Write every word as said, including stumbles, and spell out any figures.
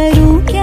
करूं क्या।